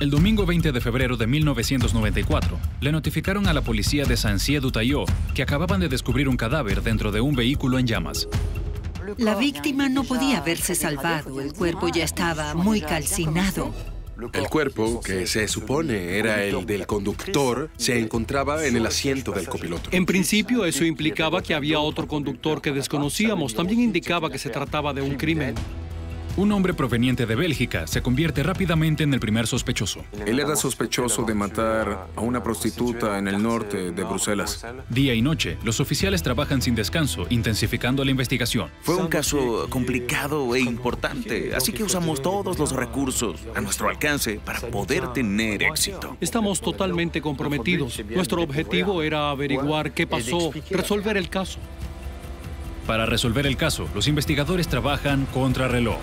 El domingo 20 de febrero de 1994, le notificaron a la policía de Saint-Sier-de-Tayot que acababan de descubrir un cadáver dentro de un vehículo en llamas. La víctima no podía haberse salvado, el cuerpo ya estaba muy calcinado. El cuerpo, que se supone era el del conductor, se encontraba en el asiento del copiloto. En principio, eso implicaba que había otro conductor que desconocíamos. También indicaba que se trataba de un crimen. Un hombre proveniente de Bélgica se convierte rápidamente en el primer sospechoso. Él era sospechoso de matar a una prostituta en el norte de Bruselas. Día y noche, los oficiales trabajan sin descanso, intensificando la investigación. Fue un caso complicado e importante, así que usamos todos los recursos a nuestro alcance para poder tener éxito. Estamos totalmente comprometidos. Nuestro objetivo era averiguar qué pasó, resolver el caso. Para resolver el caso, los investigadores trabajan contrarreloj.